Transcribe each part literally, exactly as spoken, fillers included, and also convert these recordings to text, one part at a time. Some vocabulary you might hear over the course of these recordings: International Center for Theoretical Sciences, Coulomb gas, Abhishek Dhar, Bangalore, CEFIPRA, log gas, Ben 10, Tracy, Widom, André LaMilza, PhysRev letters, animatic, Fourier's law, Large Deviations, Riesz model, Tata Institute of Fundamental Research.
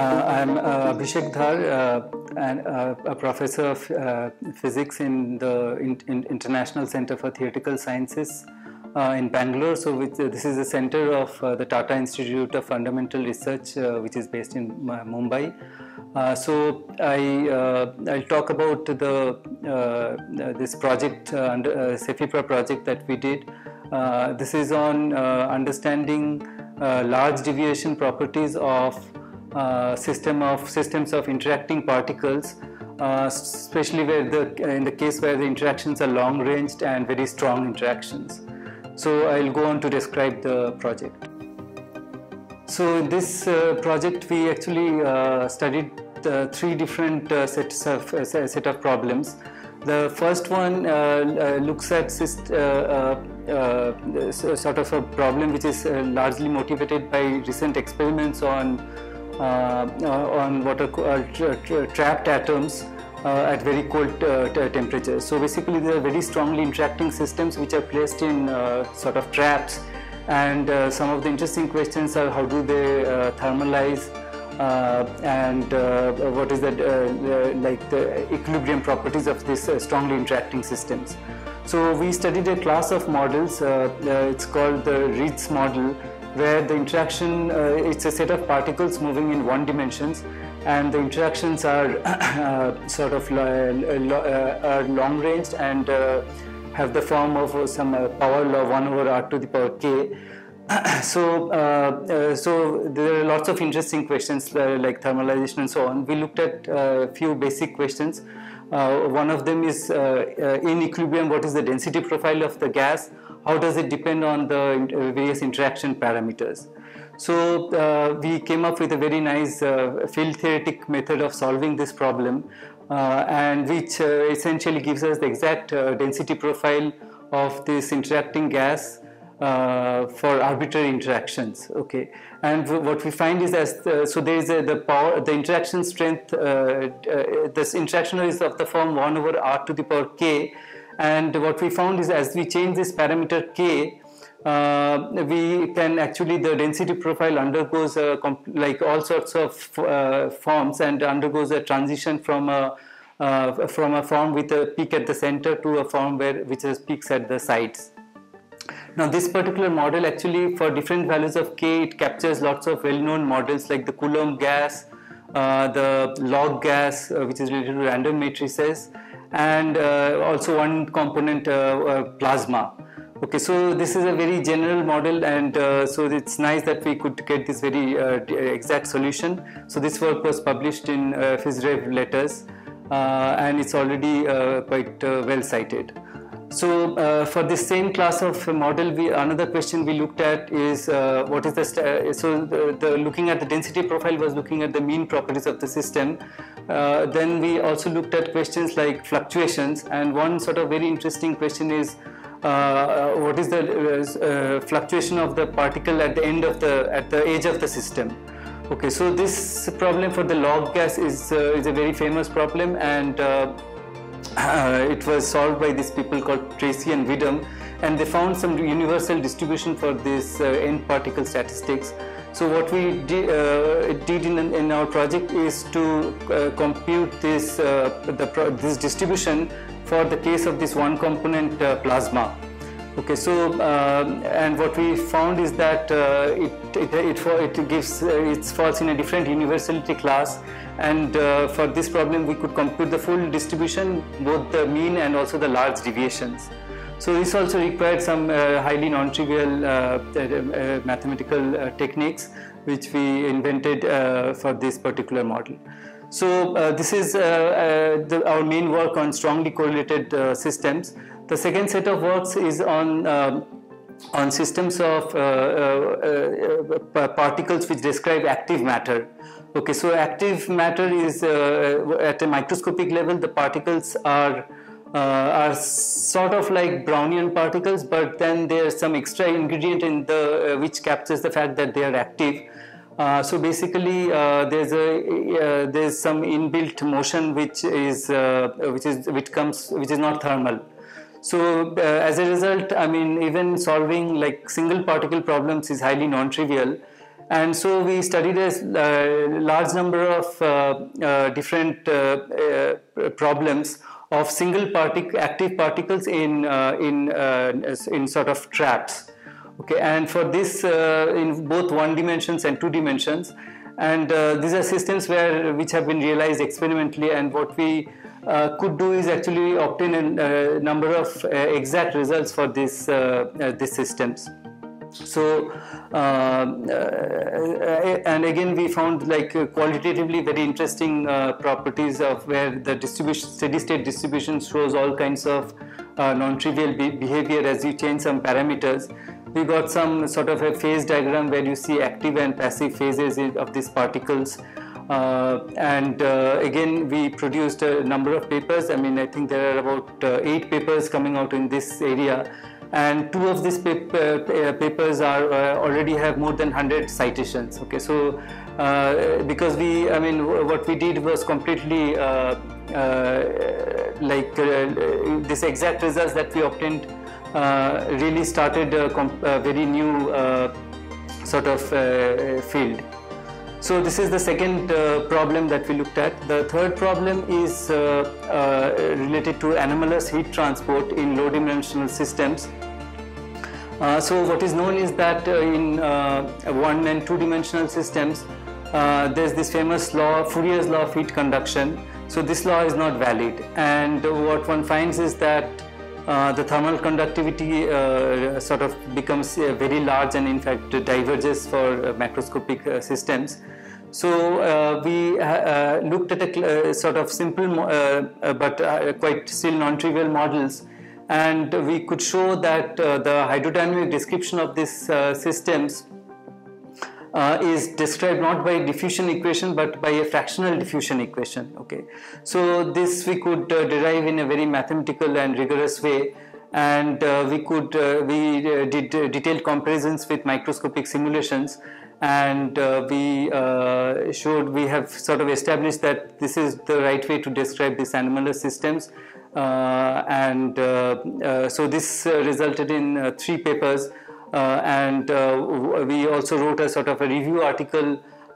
Uh, I'm uh, Abhishek Dhar, uh, and, uh, a professor of uh, physics in the in, in International Center for Theoretical Sciences uh, in Bangalore. So with, uh, this is the center of uh, the Tata Institute of Fundamental Research, uh, which is based in uh, Mumbai. Uh, so I, uh, I'll talk about the, uh, this project, uh, under, uh, CEFIPRA project that we did. Uh, this is on uh, understanding uh, large deviation properties of Uh, system of systems of interacting particles, uh, especially where the in the case where the interactions are long-ranged and very strong interactions. So I'll go on to describe the project. So in this uh, project, we actually uh, studied uh, three different uh, sets of uh, set of problems. The first one uh, uh, looks at syst uh, uh, uh, sort of a problem which is uh, largely motivated by recent experiments on. Uh, on what are called tra tra trapped atoms uh, at very cold uh, temperatures. So basically they are very strongly interacting systems which are placed in uh, sort of traps, and uh, some of the interesting questions are how do they uh, thermalize, uh, and uh, what is that uh, like the equilibrium properties of these uh, strongly interacting systems. So we studied a class of models, uh, uh, it's called the Riesz model, where the interaction, uh, it's a set of particles moving in one dimensions, and the interactions are uh, sort of lo lo uh, are long ranged and uh, have the form of some uh, power law one over r to the power k. so, uh, uh, so there are lots of interesting questions uh, like thermalization and so on. We looked at a uh, few basic questions. Uh, one of them is uh, uh, in equilibrium, what is the density profile of the gas? How does it depend on the various interaction parameters? So uh, we came up with a very nice uh, field theoretic method of solving this problem, uh, and which uh, essentially gives us the exact uh, density profile of this interacting gas uh, for arbitrary interactions. Okay, and what we find is as the, so there is a, the power, the interaction strength. Uh, uh, this interaction is of the form one over r to the power k. And what we found is as we change this parameter k, uh, we can actually, the density profile undergoes uh, like all sorts of uh, forms, and undergoes a transition from a, uh, from a form with a peak at the center to a form where which has peaks at the sides. Now this particular model actually for different values of k, it captures lots of well-known models like the Coulomb gas, uh, the log gas, uh, which is related to random matrices, and uh, also one component uh, uh, plasma. Okay, so this is a very general model, and uh, so it's nice that we could get this very uh, exact solution. So this work was published in uh, PhysRev letters, uh, and it's already uh, quite uh, well cited. So uh, for this same class of model, we another question we looked at is uh, what is the st so the, the looking at the density profile was looking at the mean properties of the system. Uh, then we also looked at questions like fluctuations, and one sort of very interesting question is uh, what is the uh, fluctuation of the particle at the end of the at the edge of the system. Okay, so this problem for the log gas is uh, is a very famous problem, and uh, uh, it was solved by these people called Tracy and Widom, and they found some universal distribution for this uh, end particle statistics. So what we did, uh, did in, in our project is to uh, compute this, uh, the pro this distribution for the case of this one component uh, plasma. Okay, so uh, and what we found is that uh, it, it, it, it gives, uh, it falls in a different universality class, and uh, for this problem we could compute the full distribution, both the mean and also the large deviations. So this also required some uh, highly non-trivial uh, uh, mathematical uh, techniques which we invented uh, for this particular model. So uh, this is uh, uh, the, our main work on strongly correlated uh, systems. The second set of works is on, uh, on systems of uh, uh, uh, particles which describe active matter. Okay, so active matter is uh, at a microscopic level, the particles are Uh, are sort of like Brownian particles, but then there's some extra ingredient in the uh, which captures the fact that they are active. Uh, so basically, uh, there's a uh, there's some inbuilt motion which is uh, which is which comes which is not thermal. So uh, as a result, I mean, even solving like single particle problems is highly non-trivial. And so we studied a uh, large number of uh, uh, different uh, uh, problems of single partic active particles in uh, in uh, in sort of traps. Okay, and for this uh, in both one dimensions and two dimensions, and uh, these are systems where which have been realized experimentally, and what we uh, could do is actually obtain a uh, number of uh, exact results for these uh, uh, these systems. So uh, uh, and again we found like qualitatively very interesting uh, properties of where the distribution, steady state distribution shows all kinds of uh, non-trivial be behavior as you change some parameters. We got some sort of a phase diagram where you see active and passive phases of these particles, uh, and uh, again we produced a number of papers. I mean, I think there are about uh, eight papers coming out in this area, and two of these paper, uh, papers are uh, already have more than one hundred citations. Okay, so uh, because we, I mean, what we did was completely uh, uh, like uh, this exact results that we obtained uh, really started a, comp a very new uh, sort of uh, field. So this is the second uh, problem that we looked at. The third problem is uh, uh, related to anomalous heat transport in low dimensional systems. Uh, so what is known is that uh, in uh, one and two dimensional systems, uh, there's this famous law, Fourier's law of heat conduction. So this law is not valid, and what one finds is that uh, the thermal conductivity uh, sort of becomes uh, very large and in fact diverges for uh, macroscopic uh, systems. So uh, we uh, looked at a uh, sort of simple uh, but uh, quite still non-trivial models, and we could show that uh, the hydrodynamic description of these uh, systems Uh, is described not by diffusion equation but by a fractional diffusion equation. Okay, so this we could uh, derive in a very mathematical and rigorous way, and uh, we could uh, we uh, did uh, detailed comparisons with microscopic simulations, and uh, we uh, showed we have sort of established that this is the right way to describe these anomalous systems, uh, and uh, uh, so this uh, resulted in uh, three papers. Uh, and uh, we also wrote a sort of a review article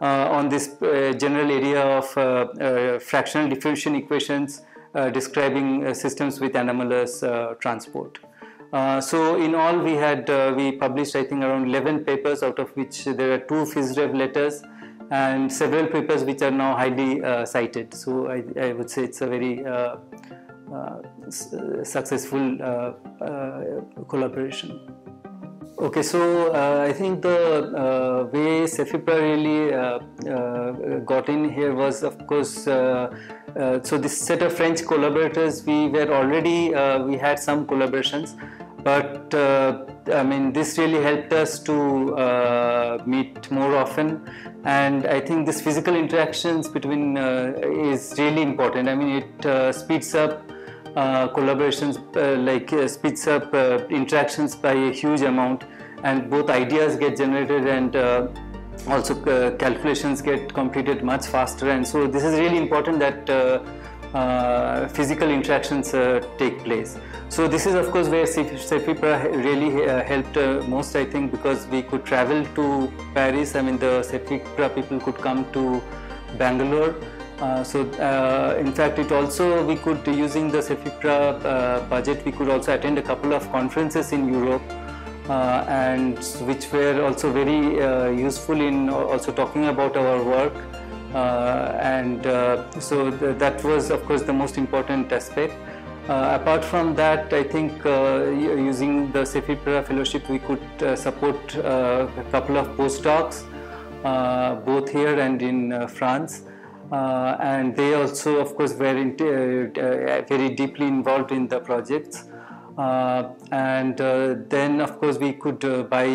uh, on this uh, general area of uh, uh, fractional diffusion equations uh, describing uh, systems with anomalous uh, transport. Uh, so in all we had uh, we published I think around eleven papers, out of which there are two PhysRev letters and several papers which are now highly uh, cited. So I, I would say it's a very uh, uh, successful uh, uh, collaboration. Okay, so uh, I think the uh, way CEFIPRA really uh, uh, got in here was, of course, uh, uh, so this set of French collaborators, we were already, uh, we had some collaborations, but uh, I mean, this really helped us to uh, meet more often, and I think this physical interactions between uh, is really important. I mean, it uh, speeds up Uh, collaborations, uh, like uh, speeds up uh, interactions by a huge amount, and both ideas get generated and uh, also uh, calculations get completed much faster, and so this is really important that uh, uh, physical interactions uh, take place. So this is of course where CEFIPRA really uh, helped uh, most, I think, because we could travel to Paris. I mean, the CEFIPRA people could come to Bangalore. Uh, so uh, in fact it also we could, using the CEFIPRA uh, budget, we could also attend a couple of conferences in Europe, uh, and which were also very uh, useful in also talking about our work, uh, and uh, so th that was of course the most important aspect. Uh, apart from that, I think uh, using the CEFIPRA fellowship we could uh, support uh, a couple of postdocs uh, both here and in uh, France. Uh, and they also, of course, were in, uh, uh, very deeply involved in the projects. Uh, and uh, then, of course, we could uh, buy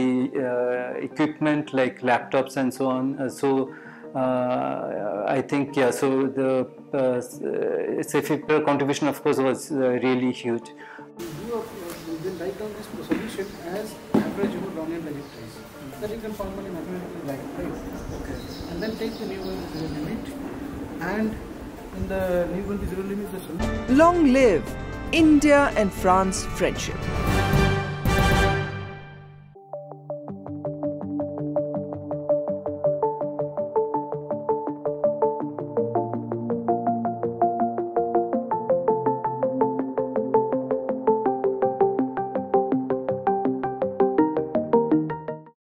uh, equipment like laptops and so on. Uh, so uh, I think, yeah, so the uh, CEFIPRA contribution, of course, was uh, really huge. You can write down this solution as average over dominant trajectories. Then you can formally mathematically write, right? Okay. And then take the new one limit. And in the new one, the zero limit, the solution. Long live India and France friendship.